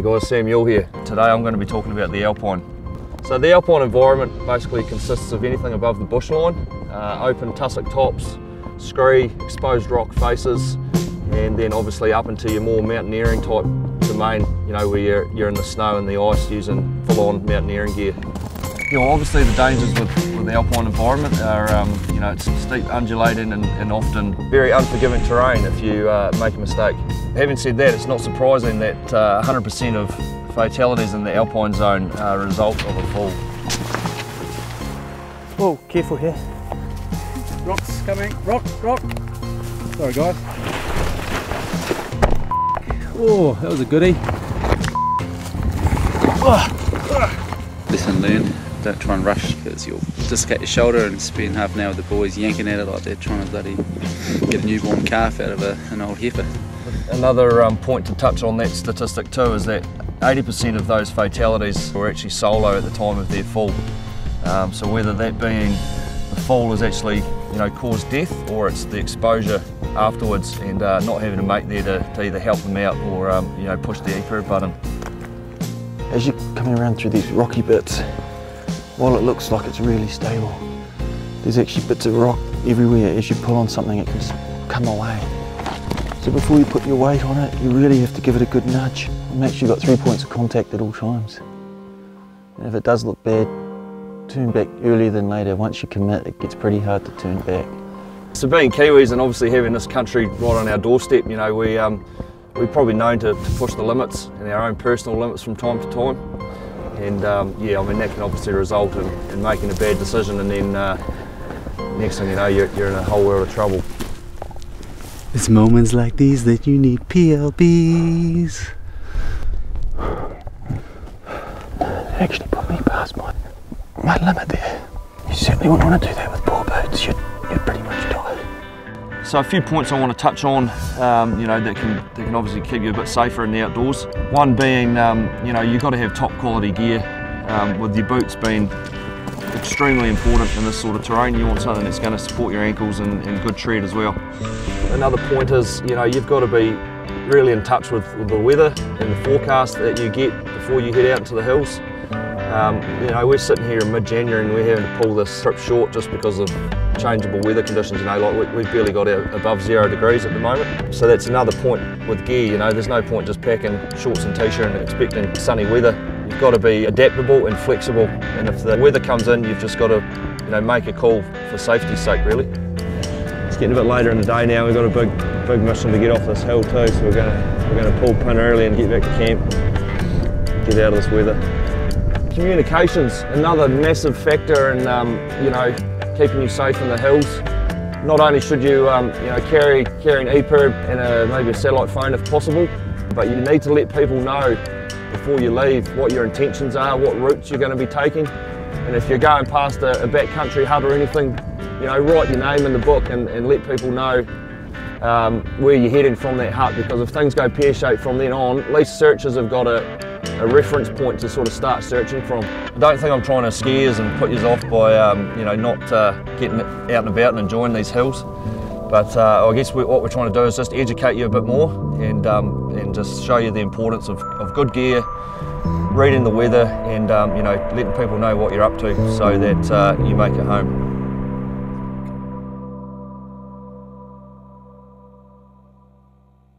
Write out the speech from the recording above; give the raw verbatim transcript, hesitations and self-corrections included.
Hey guys, Sam Yule here. Today I'm going to be talking about the alpine. So the alpine environment basically consists of anything above the bush line, uh, open tussock tops, scree, exposed rock faces, and then obviously up into your more mountaineering type domain, you know, where you're, you're in the snow and the ice using full-on mountaineering gear. You know, obviously the dangers with, with the alpine environment are, um, you know, it's steep, undulating and, and often very unforgiving terrain if you uh, make a mistake. Having said that, it's not surprising that one hundred percent uh, of fatalities in the alpine zone are a result of a fall. Whoa, careful here. Rocks coming, rock, rock. Sorry guys. Oh, that was a goodie. Lesson learned, don't try and rush because you'll dislocate your shoulder and spend half an hour with the boys yanking at it like they're trying to bloody get a newborn calf out of a, an old heifer. Another um, point to touch on that statistic too is that eighty percent of those fatalities were actually solo at the time of their fall. Um, so whether that being the fall has actually, you know, caused death, or it's the exposure afterwards and uh, not having a mate there to, to either help them out or um, you know, push the E P I R B button. As you're coming around through these rocky bits, while it looks like it's really stable, there's actually bits of rock everywhere. As you pull on something, it can just come away. So before you put your weight on it, you really have to give it a good nudge. And make sure you've got three points of contact at all times. And if it does look bad, turn back earlier than later. Once you commit, it gets pretty hard to turn back. So being Kiwis and obviously having this country right on our doorstep, you know, we, um, we're probably known to, to push the limits and our own personal limits from time to time. And um, yeah, I mean, that can obviously result in, in making a bad decision and then uh, next thing you know, you're, you're in a whole world of trouble. It's moments like these that you need P L Bs. It actually put me past my, my limit there. You certainly wouldn't want to do that with poor boats. You'd, you'd pretty much die. So a few points I want to touch on, um, you know, that can, that can obviously keep you a bit safer in the outdoors. One being, um, you know, you've got to have top quality gear, um, with your boots being extremely important in this sort of terrain. You want something that's going to support your ankles and, and good tread as well. Another point is, you know, you've got to be really in touch with, with the weather and the forecast that you get before you head out into the hills. Um, you know, we're sitting here in mid-January and we're having to pull this trip short just because of changeable weather conditions. You know, like we, we've barely got out above zero degrees at the moment. So that's another point with gear. You know, there's no point just packing shorts and t-shirt and expecting sunny weather. You've got to be adaptable and flexible, and if the weather comes in, you've just got to, you know, make a call for safety's sake, really. It's getting a bit later in the day now. We've got a big, big mission to get off this hill too, so we're gonna, we're gonna pull pin early and get back to camp, get out of this weather. Communication's another massive factor in, um, you know, keeping you safe in the hills. Not only should you, um, you know, carry, carry an E P I R B and a, maybe a satellite phone if possible, but you need to let people know before you leave what your intentions are, what routes you're going to be taking, and if you're going past a, a backcountry hut or anything, you know, write your name in the book and, and let people know um, where you're heading from that hut, because if things go pear-shaped from then on, at least searchers have got a, a reference point to sort of start searching from. I don't think I'm trying to scare yous and put yous off by um, you know, not uh, getting out and about and enjoying these hills, but uh, I guess we, what we're trying to do is just educate you a bit more and, um, and just show you the importance of, of good gear, reading the weather and, um, you know, letting people know what you're up to so that uh, you make it home.